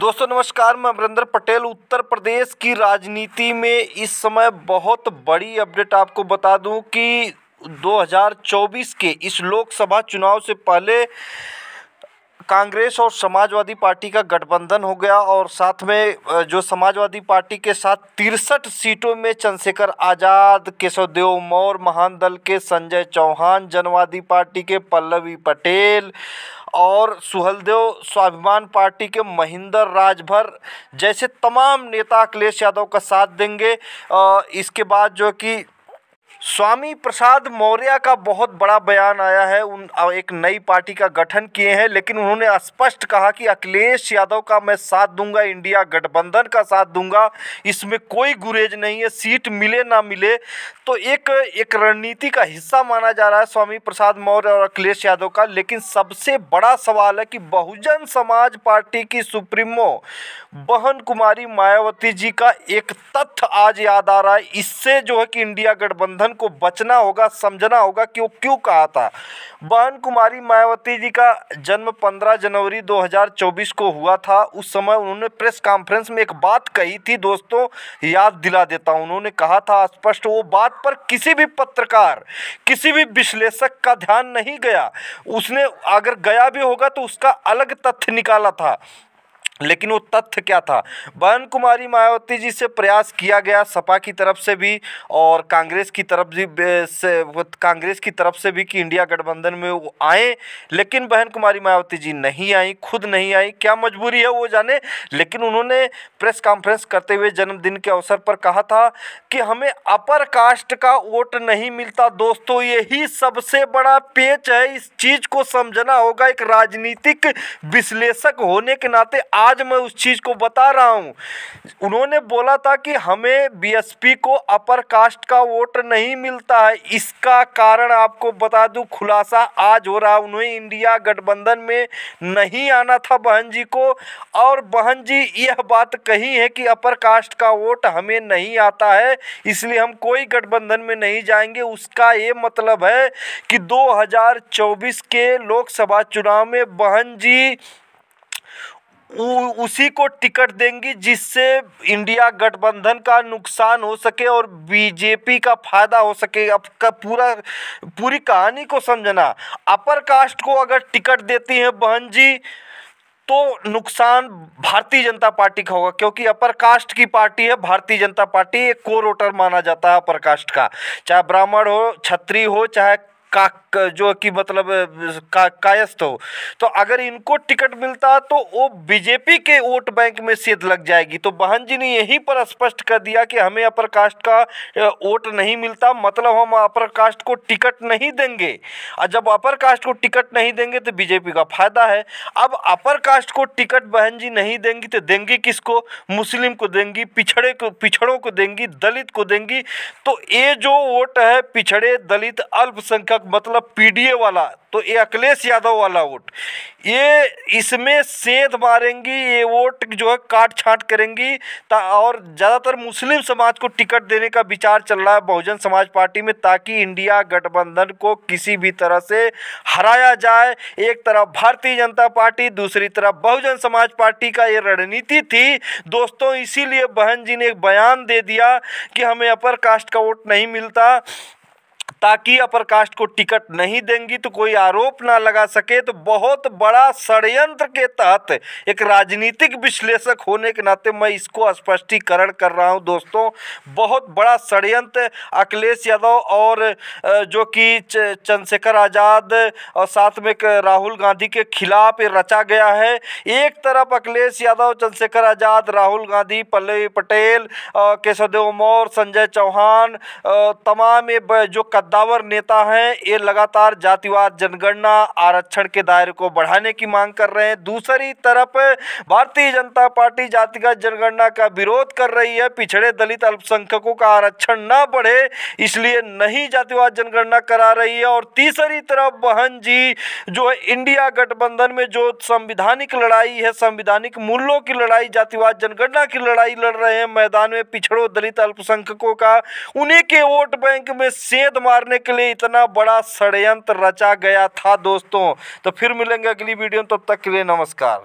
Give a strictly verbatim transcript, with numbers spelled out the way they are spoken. दोस्तों नमस्कार, मैं अमरेंद्र पटेल। उत्तर प्रदेश की राजनीति में इस समय बहुत बड़ी अपडेट आपको बता दूं कि दो हज़ार चौबीस के इस लोकसभा चुनाव से पहले कांग्रेस और समाजवादी पार्टी का गठबंधन हो गया और साथ में जो समाजवादी पार्टी के साथ तिरसठ सीटों में चंद्रशेखर आज़ाद, केशव मौर्य, महान दल के संजय चौहान, जनवादी पार्टी के पल्लवी पटेल और सुहलदेव स्वाभिमान पार्टी के महेंद्र राजभर जैसे तमाम नेता अखिलेश यादव का साथ देंगे। इसके बाद जो कि स्वामी प्रसाद मौर्य का बहुत बड़ा बयान आया है। उन एक नई पार्टी का गठन किए हैं, लेकिन उन्होंने स्पष्ट कहा कि अखिलेश यादव का मैं साथ दूंगा, इंडिया गठबंधन का साथ दूंगा, इसमें कोई गुरेज नहीं है, सीट मिले ना मिले। तो एक एक रणनीति का हिस्सा माना जा रहा है स्वामी प्रसाद मौर्य और अखिलेश यादव का। लेकिन सबसे बड़ा सवाल है कि बहुजन समाज पार्टी की सुप्रीमो बहन कुमारी मायावती जी का एक तथ्य आज याद आ रहा है। इससे जो है कि इंडिया गठबंधन को बचना होगा, समझना होगा कि वो क्यों कहा था। बहन कुमारी मायावती जी का जन्म पंद्रह जनवरी दो हज़ार चौबीस को हुआ था। उस समय उन्होंने प्रेस कॉन्फ्रेंस में एक बात कही थी, दोस्तों याद दिला देता हूं। उन्होंने कहा था स्पष्ट, वो बात पर किसी भी पत्रकार, किसी भी विश्लेषक का ध्यान नहीं गया। उसने अगर गया भी होगा तो उसका अलग तथ्य निकाला था, लेकिन वो तथ्य क्या था। बहन कुमारी मायावती जी से प्रयास किया गया सपा की तरफ से भी और कांग्रेस की तरफ भी से कांग्रेस की तरफ से भी कि इंडिया गठबंधन में वो आए, लेकिन बहन कुमारी मायावती जी नहीं आई, खुद नहीं आई। क्या मजबूरी है वो जाने, लेकिन उन्होंने प्रेस कॉन्फ्रेंस करते हुए जन्मदिन के अवसर पर कहा था कि हमें अपर कास्ट का वोट नहीं मिलता। दोस्तों यही सबसे बड़ा पेच है, इस चीज़ को समझना होगा। एक राजनीतिक विश्लेषक होने के नाते आज मैं उस चीज़ को बता रहा हूं। उन्होंने बोला था कि हमें बीएसपी को अपर कास्ट का वोट नहीं मिलता है। इसका कारण आपको बता दूं, खुलासा आज हो रहा। उन्हें इंडिया गठबंधन में नहीं आना था बहन जी को, और बहन जी यह बात कही है कि अपर कास्ट का वोट हमें नहीं आता है, इसलिए हम कोई गठबंधन में नहीं जाएंगे। उसका ये मतलब है कि दो हज़ार चौबीस के लोकसभा चुनाव में बहन जी उसी को टिकट देंगी जिससे इंडिया गठबंधन का नुकसान हो सके और बीजेपी का फायदा हो सके। अब का पूरा पूरी कहानी को समझना। अपर कास्ट को अगर टिकट देती हैं बहन जी तो नुकसान भारतीय जनता पार्टी का होगा, क्योंकि अपर कास्ट की पार्टी है भारतीय जनता पार्टी। एक कोर वोटर माना जाता है अपर कास्ट का, चाहे ब्राह्मण हो, क्षत्रिय हो, चाहे का जो कि मतलब का, कायस्थ हो। तो अगर इनको टिकट मिलता तो वो बीजेपी के वोट बैंक में सेध लग जाएगी। तो बहन जी ने यहीं पर स्पष्ट कर दिया कि हमें अपर कास्ट का वोट नहीं मिलता, मतलब हम अपर कास्ट को टिकट नहीं देंगे। और जब अपर कास्ट को टिकट नहीं देंगे तो बीजेपी का फायदा है। अब अपर कास्ट को टिकट बहन जी नहीं देंगी तो देंगी किसको? मुस्लिम को देंगी, पिछड़े को पिछड़ों को देंगी, दलित को देंगी। तो ये जो वोट है पिछड़े, दलित, अल्पसंख्यक मतलब पीडीए वाला, तो ये अखिलेश यादव वाला वोट, ये इसमें सेध मारेंगी, ये वोट जो है काट छांट करेंगी। और ज़्यादातर मुस्लिम समाज को टिकट देने का विचार चल रहा है बहुजन समाज पार्टी में, ताकि इंडिया गठबंधन को किसी भी तरह से हराया जाए। एक तरफ भारतीय जनता पार्टी, दूसरी तरफ बहुजन समाज पार्टी का ये रणनीति थी दोस्तों। इसीलिए बहन जी ने एक बयान दे दिया कि हमें अपर कास्ट का वोट नहीं मिलता, ताकि अपर कास्ट को टिकट नहीं देंगी तो कोई आरोप ना लगा सके। तो बहुत बड़ा षड्यंत्र के तहत एक राजनीतिक विश्लेषक होने के नाते मैं इसको स्पष्टीकरण कर रहा हूं दोस्तों। बहुत बड़ा षड्यंत्र अखिलेश यादव और जो कि चंद्रशेखर आज़ाद और साथ में राहुल गांधी के खिलाफ ये रचा गया है। एक तरफ अखिलेश यादव, चंद्रशेखर आज़ाद, राहुल गांधी, पल्लवी पटेल, केशवदेव मौर्य, संजय चौहान, तमाम ये जो दावर नेता हैं, ये लगातार जातिवाद, जनगणना, आरक्षण के दायरे को बढ़ाने की मांग कर रहे हैं। दूसरी तरफ भारतीय जनता पार्टी जातिगत जनगणना का विरोध कर रही है। पिछड़े, दलित, अल्पसंख्यकों का आरक्षण ना बढ़े इसलिए नहीं जातिवाद जनगणना करा रही है। और तीसरी तरफ बहन जी जो है इंडिया गठबंधन में जो संविधानिक लड़ाई है, संविधानिक मूल्यों की लड़ाई, जातिवाद जनगणना की लड़ाई लड़ रहे हैं मैदान में। पिछड़ों, दलित, अल्पसंख्यकों का उन्हीं के वोट बैंक में सेध मारने के लिए इतना बड़ा षड्यंत्र रचा गया था दोस्तों। तो फिर मिलेंगे अगली वीडियो में, तब तक के लिए नमस्कार।